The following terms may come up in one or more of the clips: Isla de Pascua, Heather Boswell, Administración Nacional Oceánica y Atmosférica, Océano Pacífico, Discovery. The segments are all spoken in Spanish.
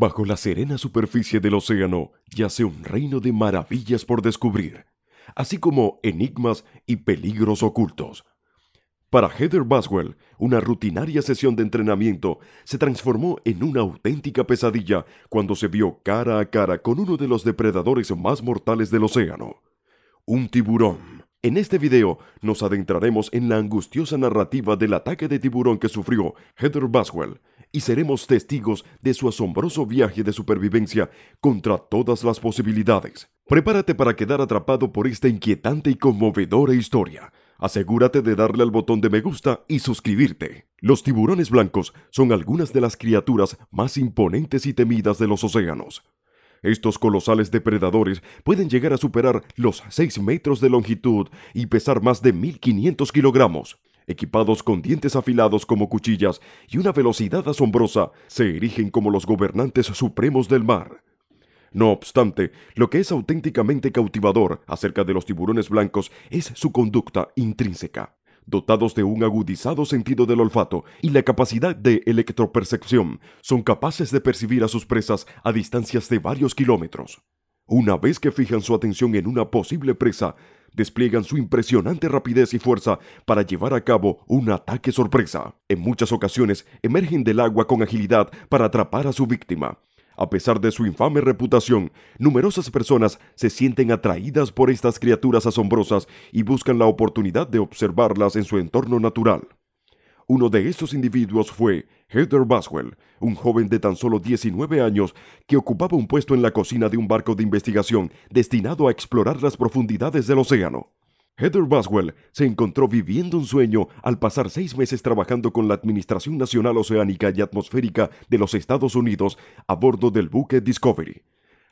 Bajo la serena superficie del océano yace un reino de maravillas por descubrir, así como enigmas y peligros ocultos. Para Heather Boswell, una rutinaria sesión de entrenamiento se transformó en una auténtica pesadilla cuando se vio cara a cara con uno de los depredadores más mortales del océano, un tiburón. En este video nos adentraremos en la angustiosa narrativa del ataque de tiburón que sufrió Heather Boswell y seremos testigos de su asombroso viaje de supervivencia contra todas las posibilidades. Prepárate para quedar atrapado por esta inquietante y conmovedora historia. Asegúrate de darle al botón de me gusta y suscribirte. Los tiburones blancos son algunas de las criaturas más imponentes y temidas de los océanos. Estos colosales depredadores pueden llegar a superar los 6 metros de longitud y pesar más de 1.500 kilogramos. Equipados con dientes afilados como cuchillas y una velocidad asombrosa, se erigen como los gobernantes supremos del mar. No obstante, lo que es auténticamente cautivador acerca de los tiburones blancos es su conducta intrínseca. Dotados de un agudizado sentido del olfato y la capacidad de electropercepción, son capaces de percibir a sus presas a distancias de varios kilómetros. Una vez que fijan su atención en una posible presa, despliegan su impresionante rapidez y fuerza para llevar a cabo un ataque sorpresa. En muchas ocasiones, emergen del agua con agilidad para atrapar a su víctima. A pesar de su infame reputación, numerosas personas se sienten atraídas por estas criaturas asombrosas y buscan la oportunidad de observarlas en su entorno natural. Uno de estos individuos fue Heather Boswell, un joven de tan solo 19 años que ocupaba un puesto en la cocina de un barco de investigación destinado a explorar las profundidades del océano. Heather Boswell se encontró viviendo un sueño al pasar 6 meses trabajando con la Administración Nacional Oceánica y Atmosférica de los Estados Unidos a bordo del buque Discovery.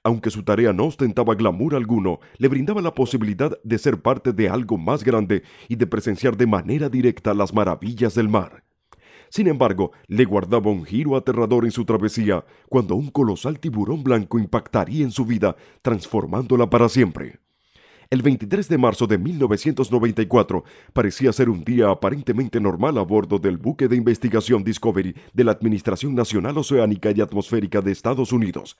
Aunque su tarea no ostentaba glamour alguno, le brindaba la posibilidad de ser parte de algo más grande y de presenciar de manera directa las maravillas del mar. Sin embargo, le guardaba un giro aterrador en su travesía cuando un colosal tiburón blanco impactaría en su vida, transformándola para siempre. El 23 de marzo de 1994 parecía ser un día aparentemente normal a bordo del buque de investigación Discovery de la Administración Nacional Oceánica y Atmosférica de Estados Unidos.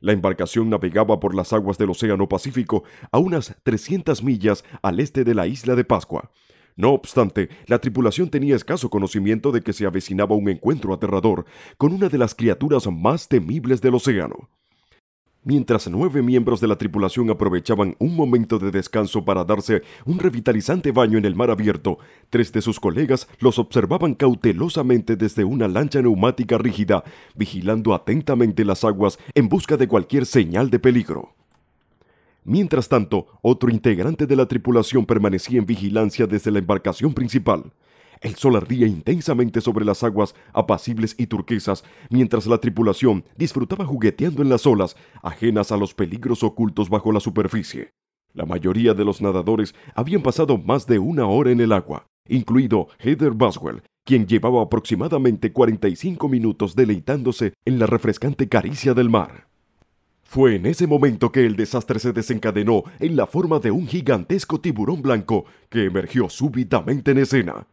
La embarcación navegaba por las aguas del Océano Pacífico a unas 300 millas al este de la Isla de Pascua. No obstante, la tripulación tenía escaso conocimiento de que se avecinaba un encuentro aterrador con una de las criaturas más temibles del océano. Mientras 9 miembros de la tripulación aprovechaban un momento de descanso para darse un revitalizante baño en el mar abierto, 3 de sus colegas los observaban cautelosamente desde una lancha neumática rígida, vigilando atentamente las aguas en busca de cualquier señal de peligro. Mientras tanto, otro integrante de la tripulación permanecía en vigilancia desde la embarcación principal. El sol ardía intensamente sobre las aguas apacibles y turquesas, mientras la tripulación disfrutaba jugueteando en las olas, ajenas a los peligros ocultos bajo la superficie. La mayoría de los nadadores habían pasado más de una hora en el agua, incluido Heather Boswell, quien llevaba aproximadamente 45 minutos deleitándose en la refrescante caricia del mar. Fue en ese momento que el desastre se desencadenó en la forma de un gigantesco tiburón blanco que emergió súbitamente en escena.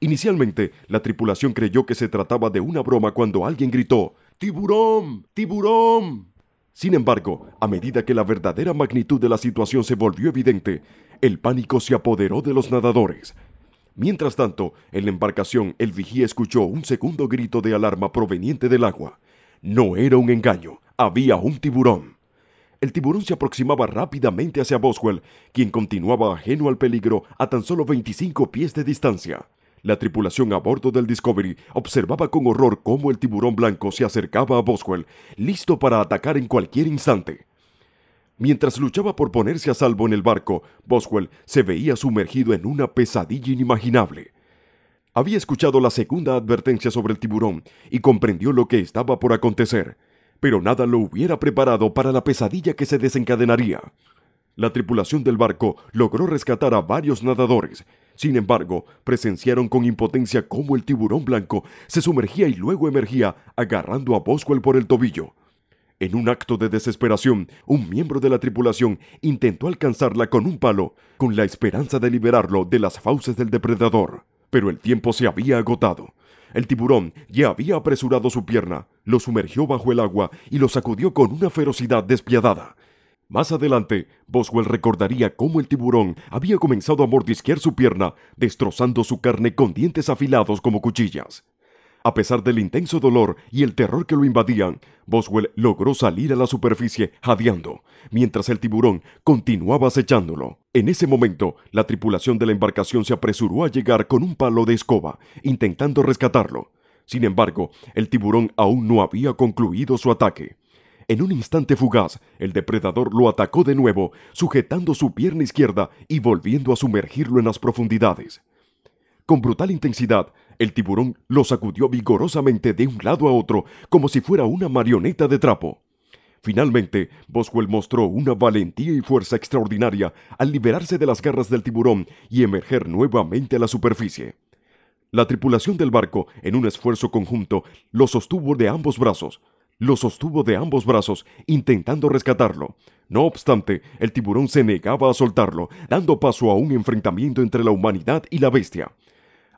Inicialmente, la tripulación creyó que se trataba de una broma cuando alguien gritó «¡Tiburón! ¡Tiburón!». Sin embargo, a medida que la verdadera magnitud de la situación se volvió evidente, el pánico se apoderó de los nadadores. Mientras tanto, en la embarcación, el vigía escuchó un segundo grito de alarma proveniente del agua. No era un engaño, había un tiburón. El tiburón se aproximaba rápidamente hacia Boswell, quien continuaba ajeno al peligro a tan solo 25 pies de distancia. La tripulación a bordo del Discovery observaba con horror cómo el tiburón blanco se acercaba a Boswell, listo para atacar en cualquier instante. Mientras luchaba por ponerse a salvo en el barco, Boswell se veía sumergido en una pesadilla inimaginable. Había escuchado la segunda advertencia sobre el tiburón y comprendió lo que estaba por acontecer, pero nada lo hubiera preparado para la pesadilla que se desencadenaría. La tripulación del barco logró rescatar a varios nadadores. Sin embargo, presenciaron con impotencia cómo el tiburón blanco se sumergía y luego emergía, agarrando a Boswell por el tobillo. En un acto de desesperación, un miembro de la tripulación intentó alcanzarla con un palo, con la esperanza de liberarlo de las fauces del depredador. pero el tiempo se había agotado. El tiburón ya había apresurado su pierna, lo sumergió bajo el agua y lo sacudió con una ferocidad despiadada. Más adelante, Boswell recordaría cómo el tiburón había comenzado a mordisquear su pierna, destrozando su carne con dientes afilados como cuchillas. A pesar del intenso dolor y el terror que lo invadían, Boswell logró salir a la superficie jadeando, mientras el tiburón continuaba acechándolo. En ese momento, la tripulación de la embarcación se apresuró a llegar con un palo de escoba, intentando rescatarlo. Sin embargo, el tiburón aún no había concluido su ataque. En un instante fugaz, el depredador lo atacó de nuevo, sujetando su pierna izquierda y volviendo a sumergirlo en las profundidades. Con brutal intensidad, el tiburón lo sacudió vigorosamente de un lado a otro, como si fuera una marioneta de trapo. Finalmente, Boswell mostró una valentía y fuerza extraordinaria al liberarse de las garras del tiburón y emerger nuevamente a la superficie. La tripulación del barco, en un esfuerzo conjunto, lo sostuvo de ambos brazos, intentando rescatarlo. No obstante, el tiburón se negaba a soltarlo, dando paso a un enfrentamiento entre la humanidad y la bestia.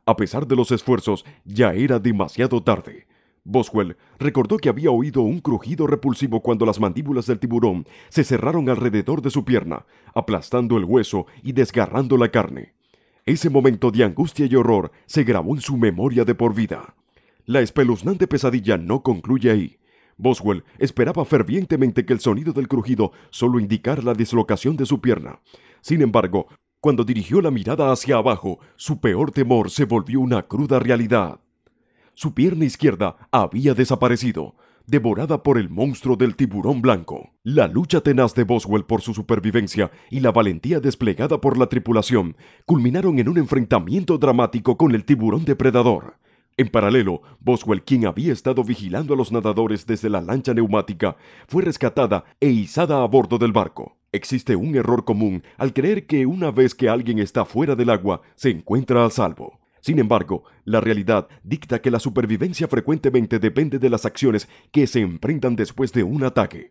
A pesar de los esfuerzos, ya era demasiado tarde. Boswell recordó que había oído un crujido repulsivo cuando las mandíbulas del tiburón se cerraron alrededor de su pierna, aplastando el hueso y desgarrando la carne. Ese momento de angustia y horror se grabó en su memoria de por vida. La espeluznante pesadilla no concluye ahí. Boswell esperaba fervientemente que el sonido del crujido solo indicara la dislocación de su pierna. Sin embargo, cuando dirigió la mirada hacia abajo, su peor temor se volvió una cruda realidad. Su pierna izquierda había desaparecido, devorada por el monstruo del tiburón blanco. La lucha tenaz de Boswell por su supervivencia y la valentía desplegada por la tripulación culminaron en un enfrentamiento dramático con el tiburón depredador. En paralelo, Boswell, quien había estado vigilando a los nadadores desde la lancha neumática, fue rescatada e izada a bordo del barco. Existe un error común al creer que una vez que alguien está fuera del agua, se encuentra a salvo. Sin embargo, la realidad dicta que la supervivencia frecuentemente depende de las acciones que se emprendan después de un ataque.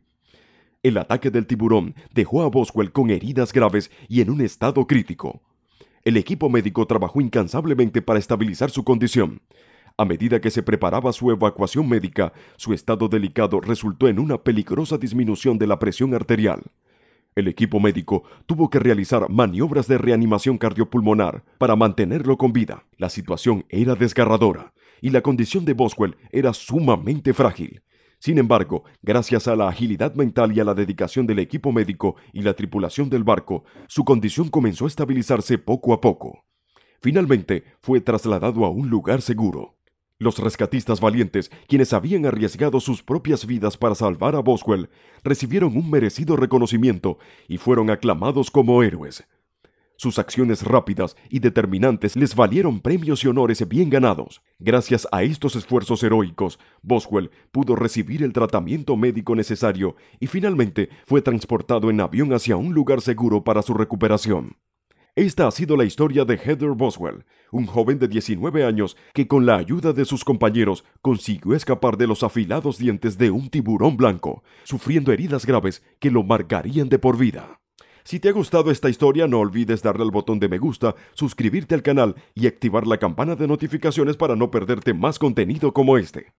El ataque del tiburón dejó a Boswell con heridas graves y en un estado crítico. El equipo médico trabajó incansablemente para estabilizar su condición. A medida que se preparaba su evacuación médica, su estado delicado resultó en una peligrosa disminución de la presión arterial. El equipo médico tuvo que realizar maniobras de reanimación cardiopulmonar para mantenerlo con vida. La situación era desgarradora y la condición de Boswell era sumamente frágil. Sin embargo, gracias a la agilidad mental y a la dedicación del equipo médico y la tripulación del barco, su condición comenzó a estabilizarse poco a poco. Finalmente, fue trasladado a un lugar seguro. Los rescatistas valientes, quienes habían arriesgado sus propias vidas para salvar a Boswell, recibieron un merecido reconocimiento y fueron aclamados como héroes. Sus acciones rápidas y determinantes les valieron premios y honores bien ganados. Gracias a estos esfuerzos heroicos, Boswell pudo recibir el tratamiento médico necesario y finalmente fue transportado en avión hacia un lugar seguro para su recuperación. Esta ha sido la historia de Heather Boswell, un joven de 19 años que con la ayuda de sus compañeros consiguió escapar de los afilados dientes de un tiburón blanco, sufriendo heridas graves que lo marcarían de por vida. Si te ha gustado esta historia, no olvides darle al botón de me gusta, suscribirte al canal y activar la campana de notificaciones para no perderte más contenido como este.